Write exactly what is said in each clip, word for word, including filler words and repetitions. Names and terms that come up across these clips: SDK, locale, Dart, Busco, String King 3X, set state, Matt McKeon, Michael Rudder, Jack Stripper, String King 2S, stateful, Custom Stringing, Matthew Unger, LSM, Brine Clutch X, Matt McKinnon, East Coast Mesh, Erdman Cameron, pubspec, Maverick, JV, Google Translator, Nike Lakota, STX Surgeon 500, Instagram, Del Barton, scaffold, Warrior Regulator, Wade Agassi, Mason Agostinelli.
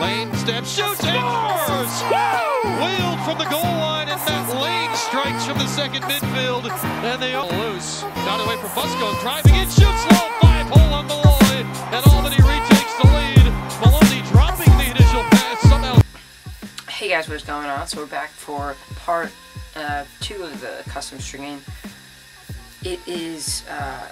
Lane steps, shoots, and scores! Wheeled from the goal line, and Matt Lane strikes from the second midfield, and they all loose. Got away from Busco, driving in, shoots low, five hole on Maloney, and Albany retakes the lead. Maloney dropping the initial pass somehow. Hey guys, what's going on? So we're back for part uh, two of the custom stringing. It is. Uh,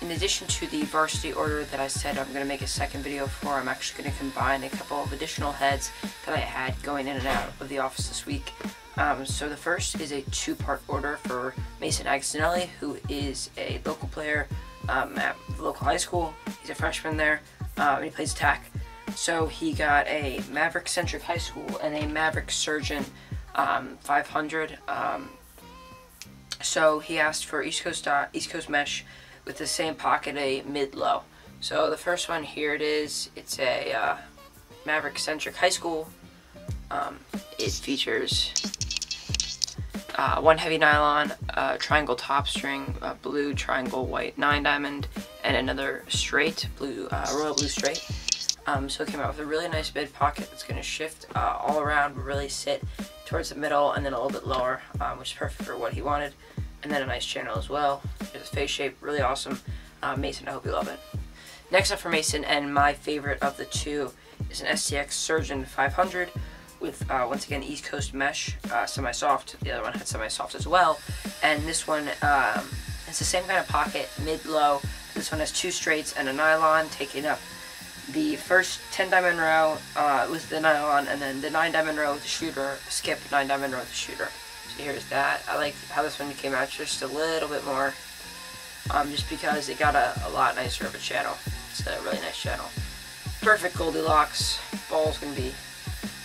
In addition to the varsity order that I said I'm going to make a second video for, I'm actually going to combine a couple of additional heads that I had going in and out of the office this week. Um, so the first is a two-part order for Mason Agostinelli, who is a local player um, at the local high school. He's a freshman there, um, and he plays tack. So he got a Maverick-centric high school and a Maverick Surgeon um, five hundred. Um, so he asked for East Coast, uh, East Coast Mesh, with the same pocket a mid-low. So the first one, here it is. It's a uh, Maverick centric high school. Um, it features uh, one heavy nylon, uh, triangle top string, uh, blue, triangle, white, nine diamond, and another straight, blue, uh, royal blue straight. Um, so it came out with a really nice mid pocket that's gonna shift uh, all around, really sit towards the middle and then a little bit lower, um, which is perfect for what he wanted. And then a nice channel as well. There's a face shape, really awesome. Uh, Mason, I hope you love it. Next up for Mason, and my favorite of the two, is an S T X Surgeon five hundred with, uh, once again, East Coast Mesh, uh, semi-soft. The other one had semi-soft as well. And this one, um, it's the same kind of pocket, mid-low. This one has two straights and a nylon, taking up the first ten diamond row uh, with the nylon, and then the nine diamond row with the shooter, skip nine diamond row with the shooter. So here's that. I like how this one came out just a little bit more, um, just because it got a, a lot nicer of a channel. It's a really nice channel. Perfect Goldilocks. Ball's going to be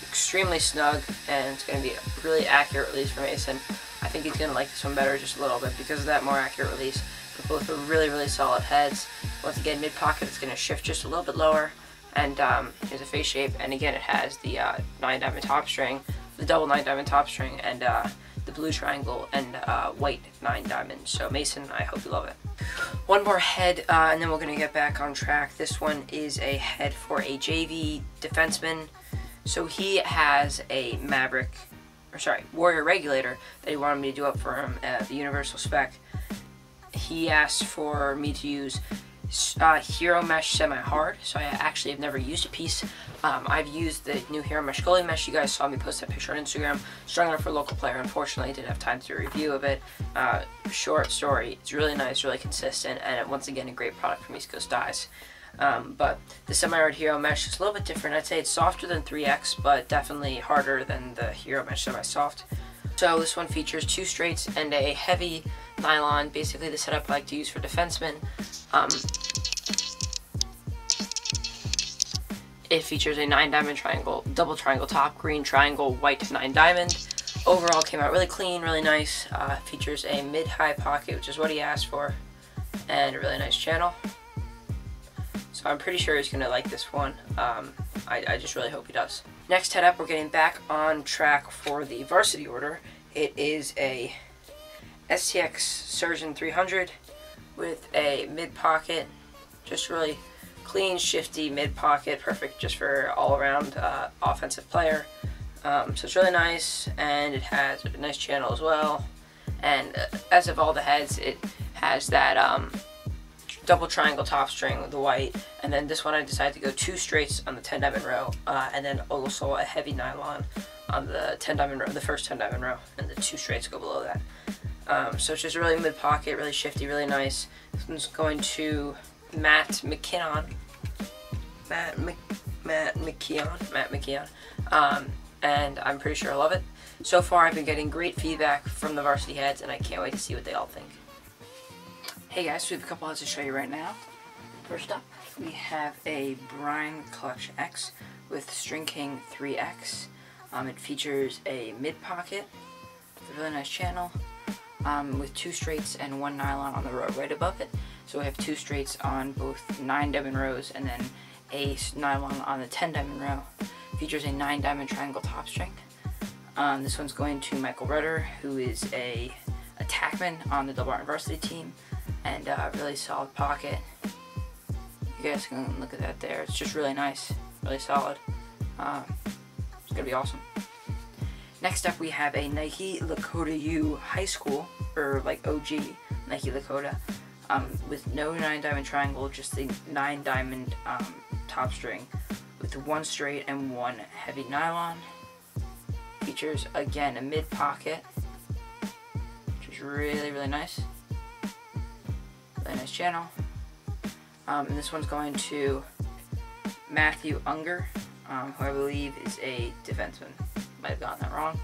extremely snug, and it's going to be a really accurate release for Mason. I think he's going to like this one better just a little bit because of that more accurate release. But both are really, really solid heads. Once again, mid-pocket, it's going to shift just a little bit lower, and um, here's a face shape, and again, it has the uh, nine diamond top string, the double nine diamond top string, and uh, the blue triangle and uh, white nine diamonds. So Mason, I hope you love it. One more head, uh, and then we're gonna get back on track. This one is a head for a J V defenseman. So he has a Maverick, or sorry, Warrior Regulator that he wanted me to do up for him at the universal spec. He asked for me to use uh, Hero Mesh Semi-Hard. So I actually have never used a piece. Um, I've used the new Hero Mesh Goalie Mesh. You guys saw me post that picture on Instagram. Strong enough for a local player. Unfortunately, I didn't have time to do a review of it. Uh, short story. It's really nice, really consistent, and once again, a great product from East Coast Dyes. Um, but the Semi-Hard Hero Mesh is a little bit different. I'd say it's softer than three X, but definitely harder than the Hero Mesh Semi-Soft. So this one features two straights and a heavy nylon, basically the setup I like to use for defensemen. Um, It features a nine diamond triangle, double triangle top, green triangle, white nine diamond. Overall came out really clean, really nice. Uh, features a mid-high pocket, which is what he asked for, and a really nice channel. So I'm pretty sure he's gonna like this one. Um, I, I just really hope he does. Next head up, we're getting back on track for the varsity order. It is a S T X Surgeon three hundred with a mid-pocket, just really clean, shifty, mid-pocket, perfect just for all-around uh, offensive player. Um, so it's really nice, and it has a nice channel as well. And uh, as of all the heads, it has that um, double triangle top string with the white, and then this one I decided to go two straights on the ten diamond row, uh, and then also a heavy nylon on the ten diamond row, the first ten diamond row, and the two straights go below that. Um, so it's just really mid-pocket, really shifty, really nice. This one's going to Matt McKinnon, Matt Mc, Matt McKeon, Matt McKeon, um, and I'm pretty sure I love it. So far, I've been getting great feedback from the varsity heads, and I can't wait to see what they all think. Hey guys, we have a couple heads to show you right now. First up, we have a Brine Clutch X with String King three X. Um, it features a mid pocket, with a really nice channel, um, with two straights and one nylon on the row right above it. So we have two straights on both nine diamond rows and then a nylon on the ten diamond row. Features a nine diamond triangle top string. Um, this one's going to Michael Rudder, who is a attackman on the Del Barton varsity team, and a really solid pocket. You guys can look at that there. It's just really nice, really solid. Uh, it's gonna be awesome. Next up, we have a Nike Lakota U High School, or like O G Nike Lakota, um, with no nine diamond triangle, just the nine diamond um, top string, with one straight and one heavy nylon. Features again a mid pocket, which is really really nice. Really nice channel. Um, and this one's going to Matthew Unger, um, who I believe is a defenseman. Might have gotten that wrong.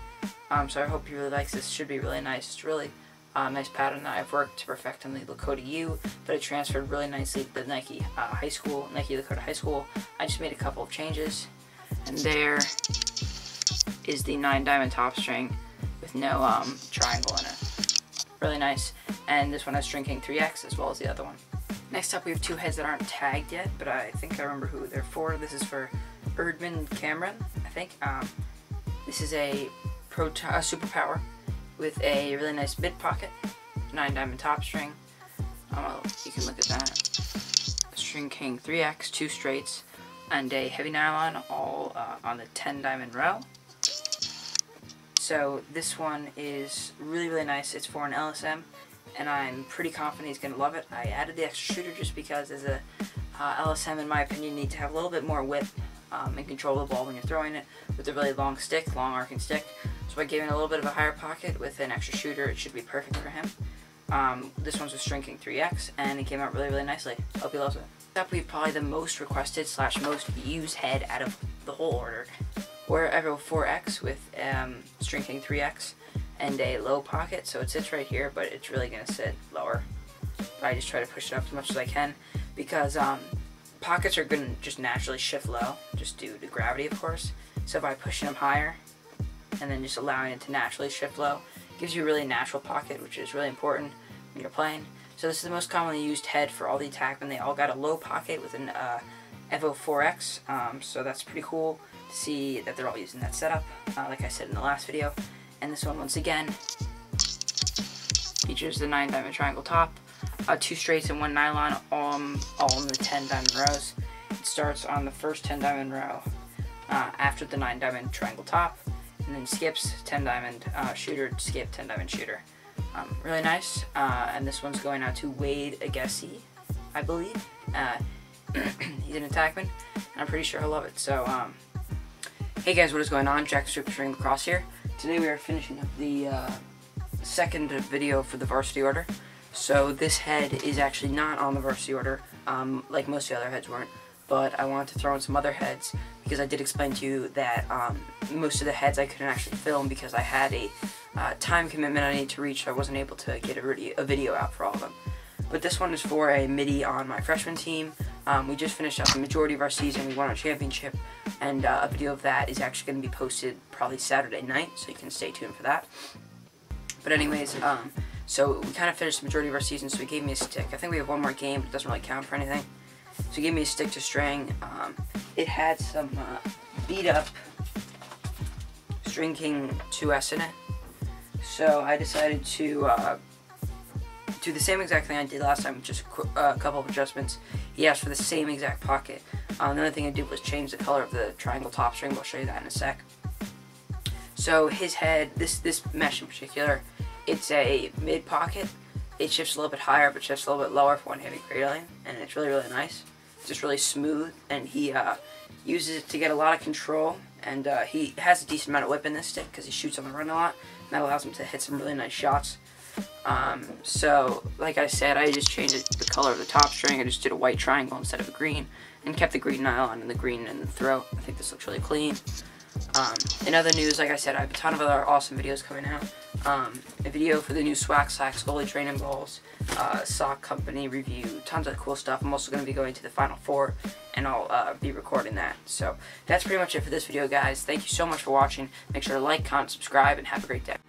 Um, so I hope you really likes this. Should be really nice. It's really uh, nice pattern that I've worked to perfect on the Lakota U, but it transferred really nicely to the Nike uh, High School, Nike Lakota High School. I just made a couple of changes, and there is the nine diamond top string with no um, triangle in it. Really nice. And this one has String King three X as well as the other one. Next up, we have two heads that aren't tagged yet, but I think I remember who they're for. This is for Erdman Cameron, I think. Um, this is a pro uh, superpower with a really nice mid pocket, nine diamond top string. Um, you can look at that. String King three X, two straights, and a heavy nylon, all uh, on the ten diamond row. So this one is really really nice. It's for an L S M. And I'm pretty confident he's going to love it. I added the extra shooter just because as a uh, L S M, in my opinion, you need to have a little bit more width um, and control the ball when you're throwing it with a really long stick, long arcing stick. So by giving it a little bit of a higher pocket with an extra shooter, it should be perfect for him. Um, this one's with String King three X, and it came out really, really nicely. Hope he loves it. Next up, we have probably the most requested slash most used head out of the whole order. We're Evo four X with um, String King three X. And a low pocket, so it sits right here, but it's really gonna sit lower. But I just try to push it up as much as I can because um, pockets are gonna just naturally shift low, just due to gravity, of course. So by pushing them higher and then just allowing it to naturally shift low, it gives you a really natural pocket, which is really important when you're playing. So this is the most commonly used head for all the attackmen. They all got a low pocket with an uh, Evo four X, um, so that's pretty cool to see that they're all using that setup, uh, like I said in the last video. And this one, once again, features the nine diamond triangle top, uh, two straights and one nylon, all, all in the ten diamond rows. It starts on the first ten diamond row uh, after the nine diamond triangle top, and then skips ten diamond uh, shooter, skip ten diamond shooter. Um, really nice. Uh, and this one's going out to Wade Agassi, I believe. Uh, he's an attackman, and I'm pretty sure he'll love it. So, um, hey guys, what is going on? Jack Stripper, String Lacrosse here. Today we are finishing up the uh, second video for the varsity order. So this head is actually not on the varsity order, um, like most of the other heads weren't, but I wanted to throw in some other heads because I did explain to you that um, most of the heads I couldn't actually film because I had a uh, time commitment I needed to reach, so I wasn't able to get a, a video out for all of them. But this one is for a midi on my freshman team. Um, we just finished up the majority of our season, we won our championship, and uh, a video of that is actually going to be posted probably Saturday night, so you can stay tuned for that. But anyways, um, so we kind of finished the majority of our season, so he gave me a stick. I think we have one more game, but it doesn't really count for anything. So he gave me a stick to string. Um, it had some uh, beat up String King two S in it, so I decided to uh, do the same exact thing I did last time, just a couple of adjustments. He asked for the same exact pocket. Um, the only thing I did was change the color of the triangle top string. We'll show you that in a sec. So his head, this this mesh in particular, it's a mid pocket. It shifts a little bit higher, but shifts a little bit lower for one heavy cradling, and it's really really nice. It's just really smooth, and he uh, uses it to get a lot of control. And uh, he has a decent amount of whip in this stick because he shoots on the run a lot, and that allows him to hit some really nice shots. Um, so, like I said, I just changed the color of the top string. I just did a white triangle instead of a green, and kept the green nylon and the green in the throat. I think this looks really clean. Um, in other news, like I said, I have a ton of other awesome videos coming out. Um, a video for the new Swag Slacks, goalie training balls, uh, sock company review, tons of cool stuff. I'm also going to be going to the Final Four, and I'll uh, be recording that. So, that's pretty much it for this video, guys. Thank you so much for watching. Make sure to like, comment, subscribe, and have a great day.